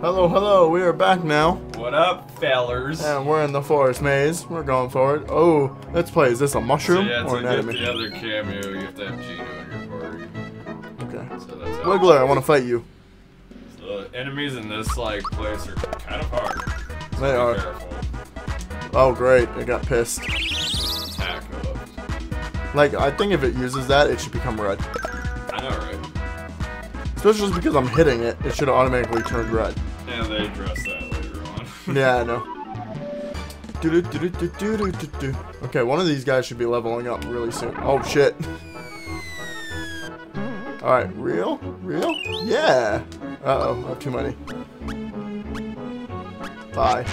Hello, hello, we are back now. What up, fellers? And we're in the Forest Maze. We're going for it. Oh, let's play. Is this a mushroom or an enemy? The other cameo, you have to have Geno in your party. Okay. So that's Wiggler, I want to fight you. So the enemies in this, like, place are kind of hard. So they are. Careful. Oh, great. I got pissed. Attack of. Like, I think if it uses that, it should become red. I know, right? Especially just because I'm hitting it, it should automatically turn red. And they address that later on. Yeah, I know. Okay, one of these guys should be leveling up really soon. Oh, shit. Alright, real? Real? Yeah! Uh-oh, I have too many. Bye.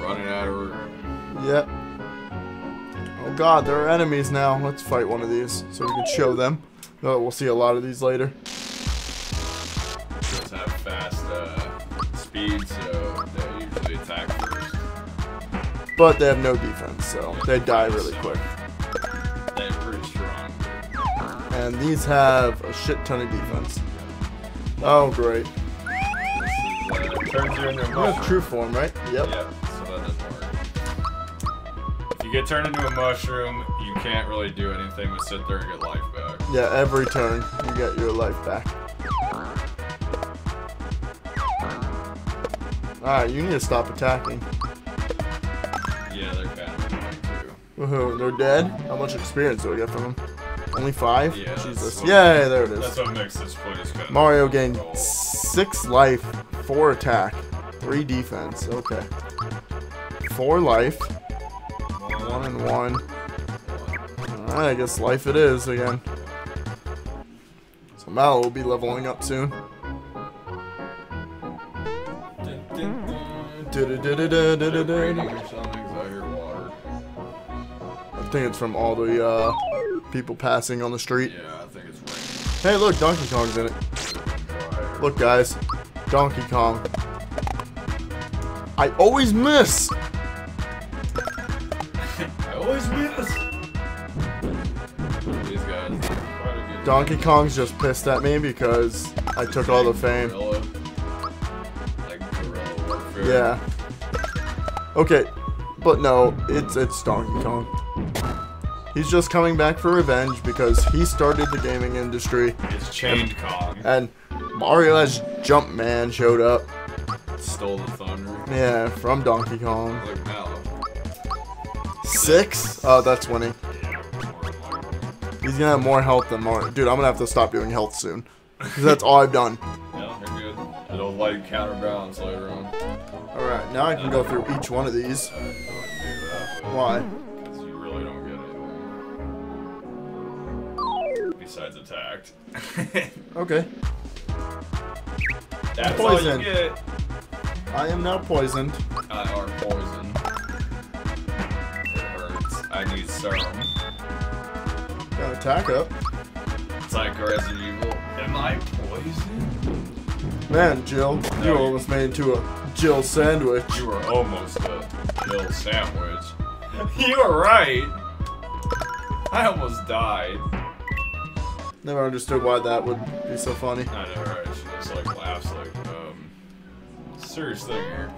Running out of room. Yep. Oh god, there are enemies now. Let's fight one of these so we can show them. Oh, we'll see a lot of these later. Just have fast speed, so they usually attack first. But they have no defense, so they die really quick. They're pretty strong. And these have a shit ton of defense. Oh, great. You have true form, right? Yep. Yep, so that doesn't work. If you get turned into a mushroom, you can't really do anything but sit there and get life back. Yeah, every turn, you get your life back. Alright, you need to stop attacking. Yeah, they're kind of annoying too. Woohoo, they're dead? How much experience do we get from them? Only 5? Yeah, Jesus. Yay, there it is. That's what makes this place good. Mario gained 6 life, 4 attack, 3 defense. Okay. 4 life. 1 and 1. Alright, I guess life it is again. So Mallow will be leveling up soon. I think it's from all the people passing on the street. Yeah, I think it's raining. Hey, look, Donkey Kong's in it. Look, guys, Donkey Kong. I always miss. I always miss. These guys. Donkey Kong's just pissed at me because I took all the fame. Gorilla. Like guerrilla warfare. Yeah. Okay, but no, it's Donkey Kong. He's just coming back for revenge because he started the gaming industry. It's Chained Kong. And Mario as Jumpman showed up. Stole the thunder. Yeah, from Donkey Kong. Like Mallow. 6? Oh, that's winning. Yeah, he's gonna have more health than Mario. Dude, I'm gonna have to stop doing health soon. Because that's all I've done. Yeah, you're good. It'll like counterbalance later on. Alright, now I can go through each one of these. I don't do that, but why? Besides attacked. Okay. That's poison. All you get. I am now poisoned. I are poisoned. It hurts. I need serum. Got attack up. It's like Resident Evil. Am I poisoned? Man, Jill, no, you almost made into a Jill sandwich. You were almost a Jill sandwich. You were right. I almost died. Never understood why that would be so funny. I know, right? She just like laughs, like, serious thing here.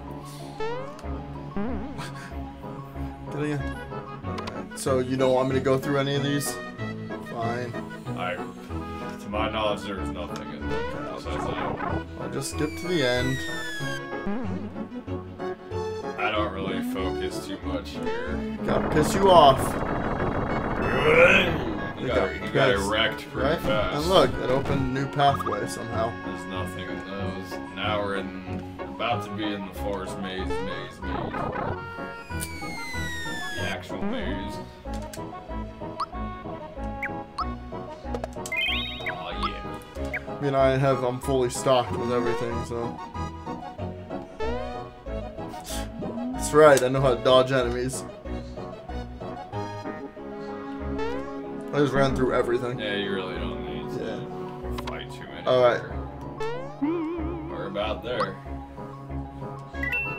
Get it again. Alright, so you don't want me to go through any of these? Fine. To my knowledge, there's nothing in there. I'll just skip to the end. I don't really focus too much here. Gotta piss you off. You got it wrecked pretty fast. And look, it opened a new pathway somehow. There's nothing in those. Now we're about to be in the Forest Maze, the actual maze. Oh yeah. I mean, I'm fully stocked with everything, so. That's right. I know how to dodge enemies. I just ran through everything. Yeah, you really don't need to fight too many. Alright. We're about there.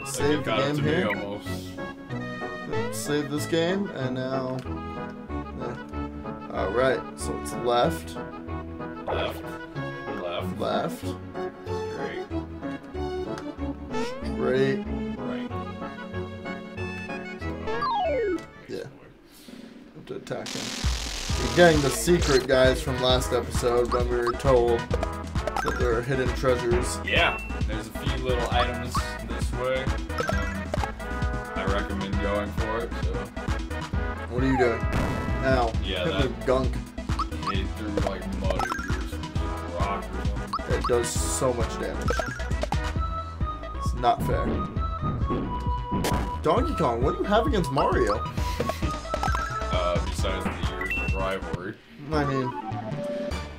Save the game here. Almost. Save this game, and now... Yeah. Alright, so it's left. Left. Left. Left. Straight. Straight. Right. Yeah. Have to attack him. We're getting the secret, guys, from last episode when we were told that there are hidden treasures. Yeah, there's a few little items this way. I recommend going for it, so. What are you doing? Ow. Yeah, that gunk. It threw like mud or some rock or something. It does so much damage. It's not fair. Donkey Kong, what do you have against Mario? Besides the years of rivalry. I mean,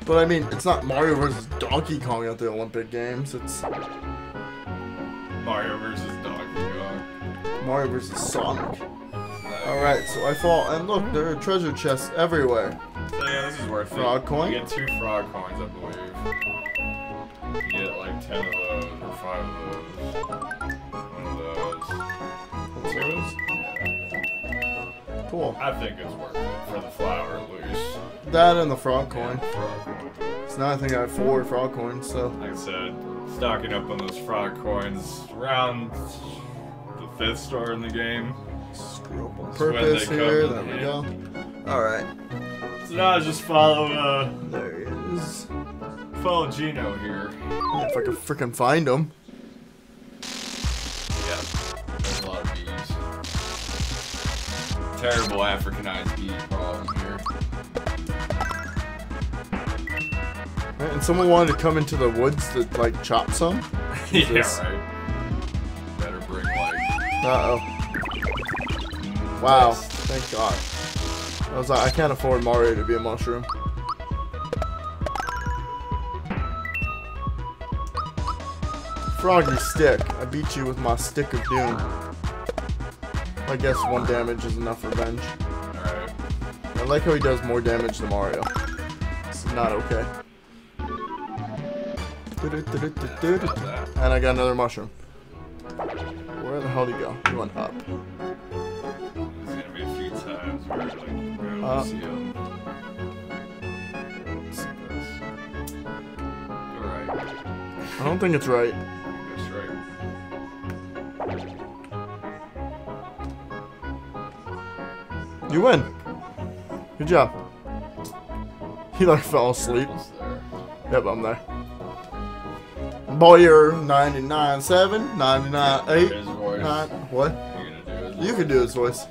but I mean, it's not Mario versus Donkey Kong at the Olympic Games. It's Mario versus Donkey Kong. Mario versus Sonic. Alright, so I fall, and look, there are treasure chests everywhere. So yeah, this is worth it. Frog coin? You get 2 frog coins, I believe. You get like 10 of those, or 5 of those. 1 of those. 2 of those? Cool. I think it's worth it, for the flower at least. That and the frog coin. Yeah, frog coin. So now I think I have 4 frog coins, so. Like I said, stocking up on those frog coins around the 5th store in the game. Purpose here, there we go. Alright. So now I just follow, there he is. Follow Geno here. If I can frickin' find him. Yeah. There's a lot of bees. Terrible Africanized bee problem here. Right, and someone wanted to come into the woods to, like, chop some? Yeah, this? Right. Better bring, like... Uh-oh. Wow, thank God. I was like, I can't afford Mario to be a mushroom. Froggy stick. I beat you with my stick of doom. I guess 1 damage is enough revenge. Alright. I like how he does more damage than Mario. It's not okay. And I got another mushroom. Where the hell did he go? He went up. I don't think it's right. That's right. You win. Good job. He like fell asleep. Yep, I'm there. Bowyer 99.7, 99.8, 9. What? You can do his voice.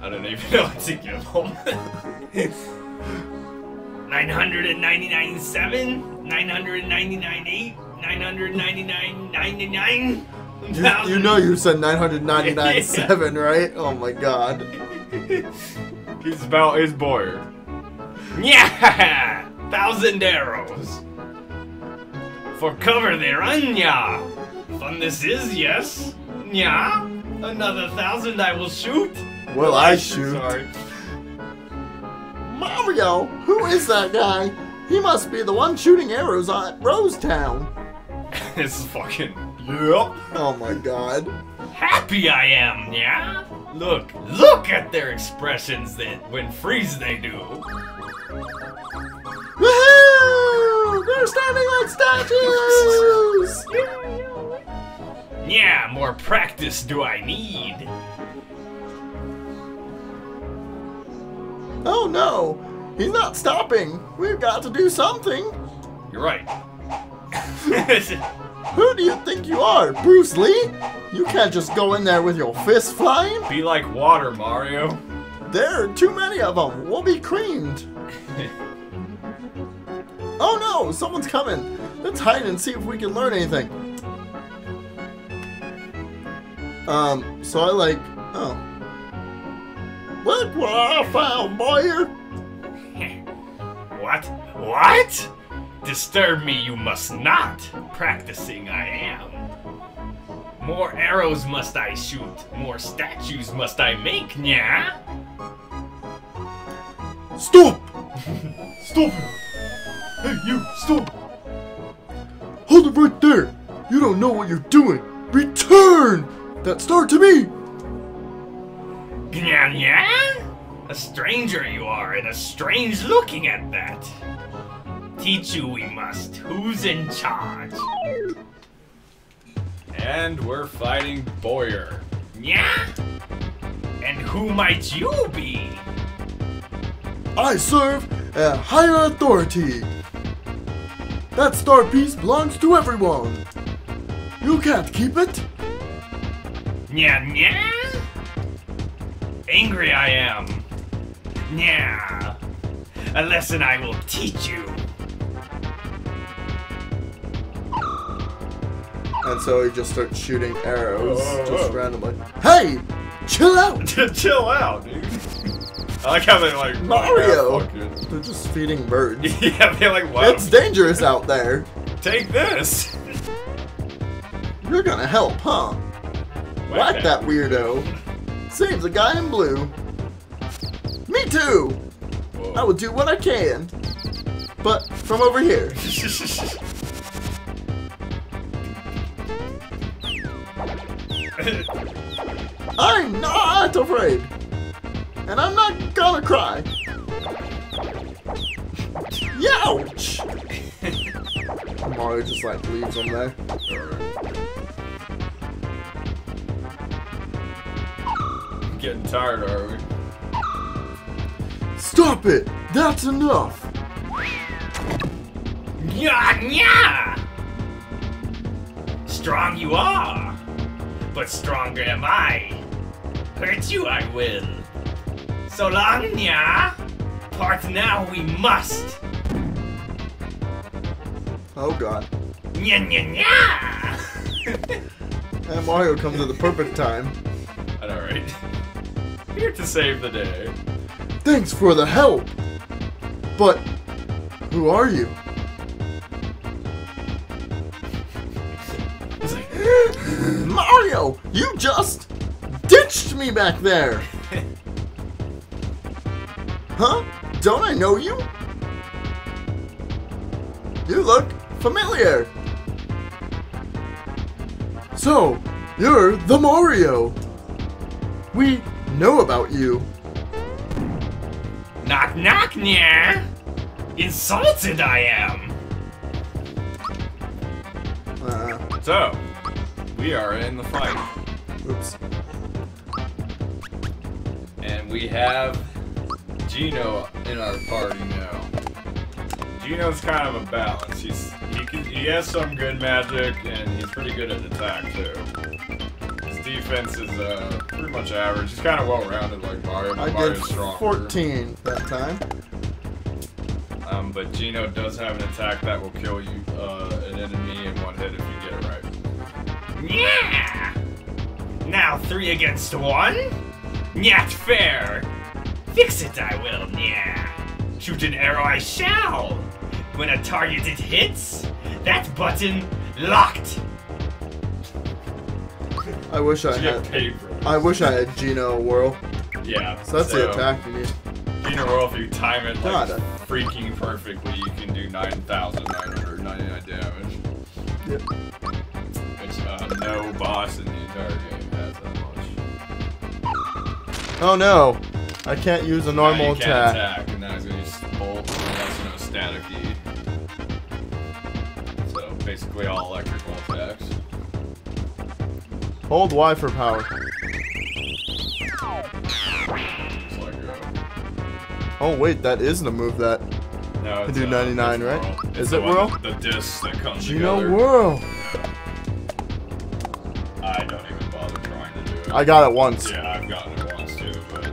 I don't even know what to give him. 999.7? 999.8? 999.99? You know you said 999.7, yeah. Right? Oh my God. He's about his Bowyer. Yeah! 1,000 arrows. For cover there, anya. Fun this is, yes. Yeah. Another 1,000 I will shoot. Well, I shoot. Sorry. Mario, who is that guy? He must be the one shooting arrows at Rose Town. This is fucking. Yep. Oh my God. Happy I am, yeah? Look at their expressions that when freeze they do. Woohoo! They're standing like statues! Yeah, more practice do I need. Oh no! He's not stopping! We've got to do something! You're right. Who do you think you are, Bruce Lee? You can't just go in there with your fist flying! Be like water, Mario. There are too many of them! We'll be creamed! Oh no! Someone's coming! Let's hide and see if we can learn anything. So I like... Oh. Look what I found, Bowyer! What? What? Disturb me you must not! Practicing I am. More arrows must I shoot, more statues must I make, nya? Stop! Stop! Hey, you, stop! Hold it right there! You don't know what you're doing! Return! That star to me! Gnya, gnya? A stranger you are, and a strange looking at that. Teach you we must. Who's in charge? And we're fighting Bowyer. Yeah? And who might you be? I serve a higher authority. That star piece belongs to everyone. You can't keep it. Nya nya? Angry I am. Nya. A lesson I will teach you. And so he just starts shooting arrows just randomly. Hey! Chill out! Chill out, dude. I like how they like Mario! They're just feeding birds. Yeah, they like what? It's dangerous out there. Take this! You're gonna help, huh? Whack that weirdo. Saves a guy in blue. Me too! Whoa. I will do what I can. But from over here. I'm not afraid, and I'm not gonna cry. Youch! Mario just like leaves him there. I'm getting tired, are we? Stop it! That's enough. Yeah, yeah. Strong you are. But stronger am I. Hurt you I will. So long, nya. Part now we must. Oh god. Nya nya nya. And Mario comes at the perfect time. Alright. Here to save the day. Thanks for the help. But who are you? Mario, you just ditched me back there! Huh? Don't I know you? You look familiar! So, you're the Mario! We know about you! Knock knock nya! Insulted I am! So, we are in the fight. Oops. And we have Geno in our party now. Geno's kind of a balance. He has some good magic, and he's pretty good at attack too. His defense is pretty much average. He's kind of well-rounded like Mario, but Mario's stronger. 14 that time. But Geno does have an attack that will kill you an enemy in one hit if you get it right. Yeah! Now 3 against 1? Not fair! Fix it I will, yeah! Shoot an arrow I shall! When a target it hits, that button locked! I wish I had Geno Whirl. Yeah. So that's the attack you need. Geno Whirl, if you time it like freaking perfectly, you can do 9,999 damage. Yep. No boss in the entire game has that much. Oh no! I can't use a normal attack. And now he's gonna use bolt and also no static E. So basically all electrical attacks. Hold Y for power. Oh wait, that isn't a move that. No, it's I do 99, right? It's is it Whirl? The disc that comes together. Geno Whirl! I don't even bother trying to do it. I got it once. Yeah, I've gotten it once too, but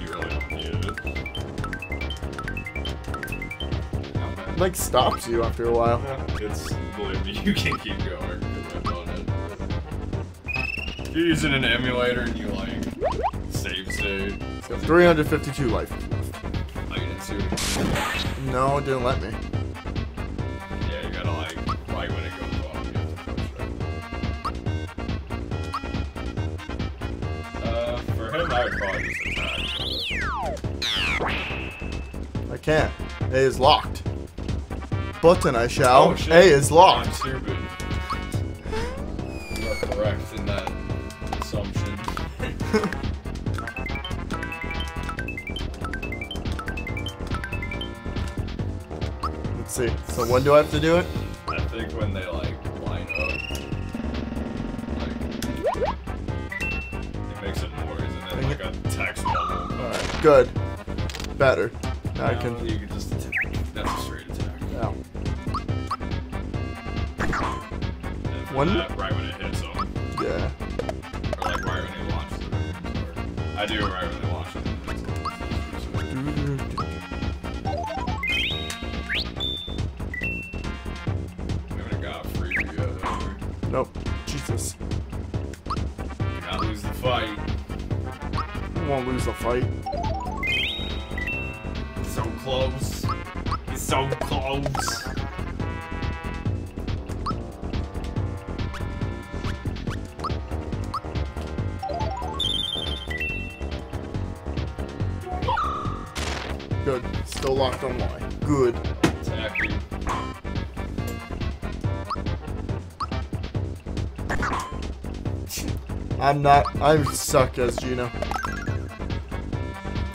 you really don't need it. It like stops you after a while. Yeah, it's, believe me, you can keep going because I've done it. If you're using an emulator and you like save state. 352 life. Oh, you didn't see it? No, it didn't let me. Yeah, you gotta like fight when it goes. I can't. A is locked. Button I shall. Oh, shit. A is locked. I'm stupid. You are correct in that assumption. Let's see. So when do I have to do it? I think when they like line up. Like it makes a noise and then like a text bubble. Alright, good. Better. Now I can you can just attack. That's a straight attack. Yeah. When right when it hits them. Yeah. Or like right when they launch them. I do it right when they launch them. Nope. Jesus. You gotta lose the fight. I won't lose the fight. It's so close. It's so close. Good. Still locked on line. Good. Exactly. I'm not. I suck as Geno.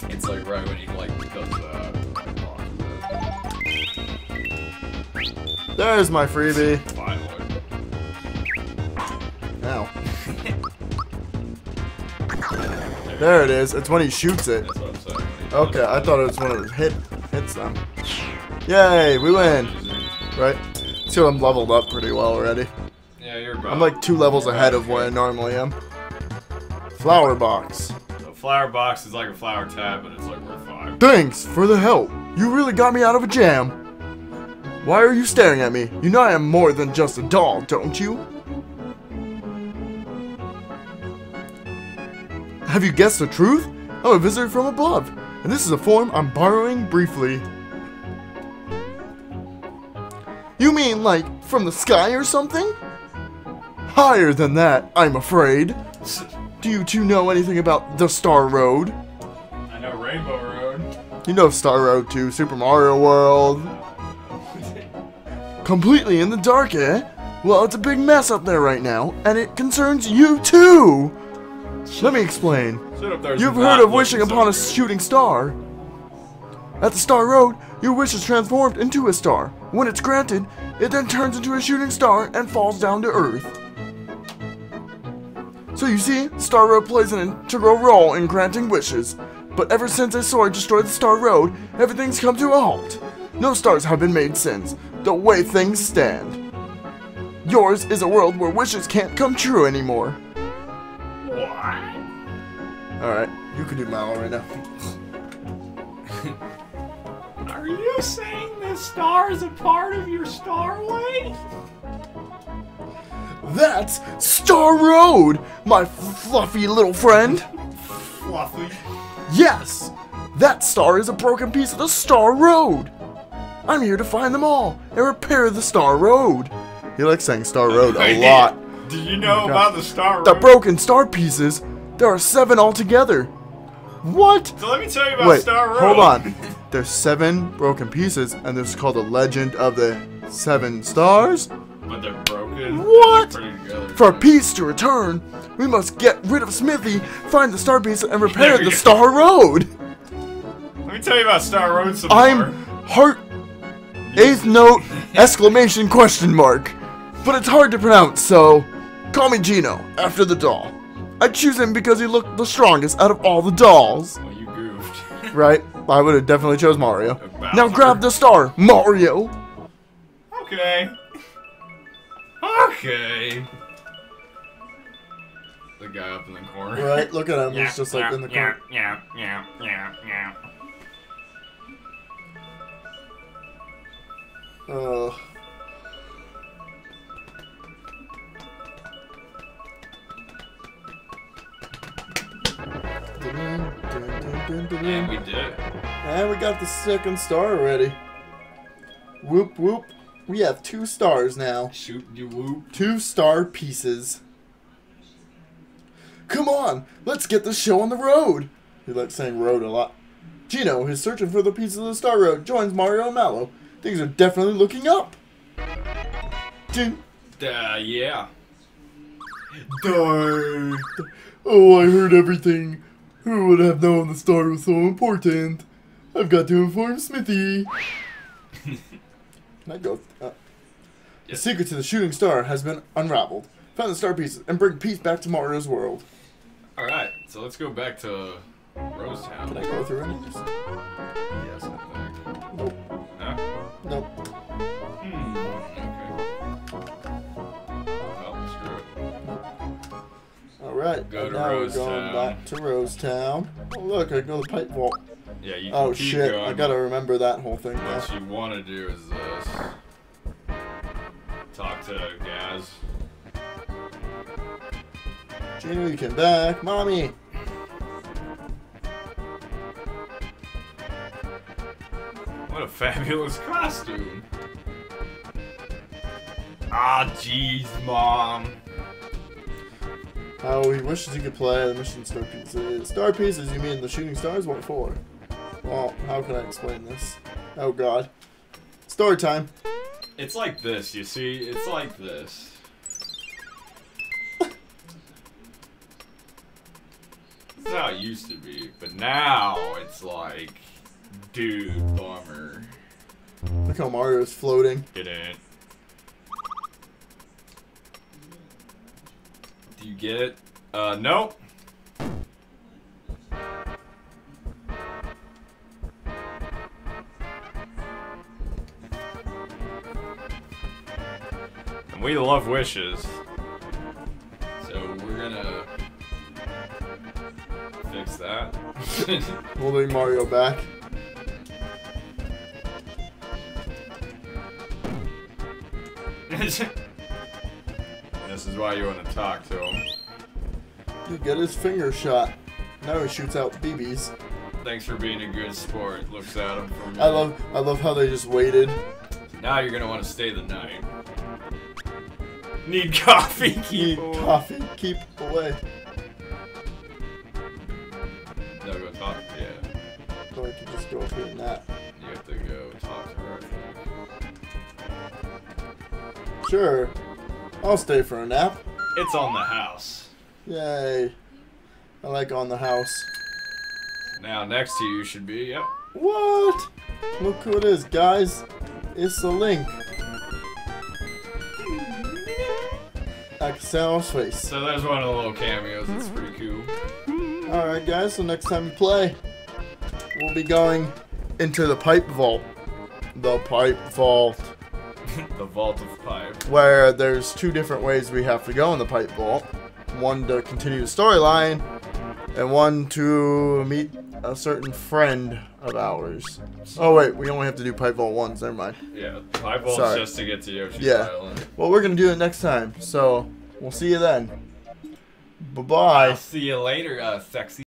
It's like right when he like does that. There's my freebie. My lord. Now. There it is. It's when he shoots it. That's what I'm saying. Okay, I thought it was when it hits them. Yay, we win. Right? So I'm leveled up pretty well already. Yeah, you're about. I'm like 2 levels ahead of where I normally am. Flower box. The flower box is like a flower tab, but it's like worth 5. Thanks for the help. You really got me out of a jam. Why are you staring at me? You know I am more than just a doll, don't you? Have you guessed the truth? I'm a visitor from above, and this is a form I'm borrowing briefly. You mean like from the sky or something? Higher than that, I'm afraid. Do you two know anything about the Star Road? I know Rainbow Road. You know Star Road 2, Super Mario World. Completely in the dark, eh? Well, it's a big mess up there right now, and it concerns you too! Let me explain. You've heard of wishing upon a shooting star. At the Star Road, your wish is transformed into a star. When it's granted, it then turns into a shooting star and falls down to Earth. So you see, Star Road plays an integral role in granting wishes, but ever since a sword destroyed the Star Road, everything's come to a halt. No stars have been made since, the way things stand. Yours is a world where wishes can't come true anymore. What? Alright, you can do Mallow right now. Are you saying the star is a part of your star way? That's Star Road, my fluffy little friend. Fluffy? Yes, that star is a broken piece of the Star Road. I'm here to find them all and repair the Star Road. He likes saying Star Road a lot. Do you know about the Star Road? The broken star pieces? There are 7 altogether. What? So let me tell you about Star Road. Hold on. There's 7 broken pieces, and this is called the Legend of the 7 Stars. But they're broken. What? For peace to return, we must get rid of Smithy, find the star piece, and repair the Star Road. Let me tell you about Star Road some more. Heart. 8th note. Exclamation. Question mark. But it's hard to pronounce, so call me Geno after the doll. I choose him because he looked the strongest out of all the dolls. Well, you goofed. Right? I would have definitely chose Mario. Now grab the star, Mario. Okay. Okay. The guy up in the corner. Right, look at him. Yeah, he's just like in the corner. Yeah. And we did. And we got the 2nd star already. Whoop whoop. We have 2 stars now. Shoot you whoop. 2 star pieces. Come on, let's get this show on the road. He likes saying road a lot. Geno, who's searching for the pieces of the Star Road, joins Mario and Mallow. Things are definitely looking up. Yeah. Darn. Oh, I heard everything. Who would have known the star was so important? I've got to inform Smithy. Can I go? Yes. The secret to the shooting star has been unraveled. Find the star pieces and bring peace back to Mario's world. All right, so let's go back to Rose Town. Can I go through any of these? Yes, I think. Nope. No? Nope. Okay. Well, screw it. Nope. All right. Go to Rose Town. Now we're going back to Rose Town. Oh, look, I can go to the Pipe Vault. Yeah, you can oh, keep shit. Going. I gotta remember that whole thing. What you want to do is this. Talk to Gaz. Geno, you come back. Mommy! What a fabulous costume! Ah, jeez, Mom! How he wishes he could play the mission star pieces. Star pieces, you mean the shooting stars? What for? Well, how can I explain this? Oh, God. Story time! It's like this, you see? It's like this. This is how it used to be, but now it's like... Dude, bummer. Look how Mario's floating. Get it. Do you get it? Nope. And we love wishes. So we're gonna... fix that. We'll bring Mario back. This is why you want to talk to him. You get his finger shot. Now he shoots out BBs. Thanks for being a good sport. Looks at him from. I love how they just waited. Now you're gonna want to stay the night. Need coffee. Keep away. Coffee. Keep away. No, go talk. Yeah. Or I can just go up here and that. You have to go talk to her. Sure. I'll stay for a nap. It's on the house. Yay. I like on the house. Now next to you should be, yep. What? Look who it is, guys. It's the Link. Axel's face. So there's one of the little cameos. It's pretty cool. Alright guys, so next time we play, we'll be going into the Pipe Vault. The Pipe Vault. The Vault of Pipe. Where there's two different ways we have to go in the Pipe Vault. One to continue the storyline, and one to meet a certain friend of ours. Oh wait, we only have to do Pipe Vault once, never mind. Yeah, Pipe Vault's just to get to Yoshi's Island. Well, we're going to do it next time, so we'll see you then. Bye-bye. I'll see you later, sexy.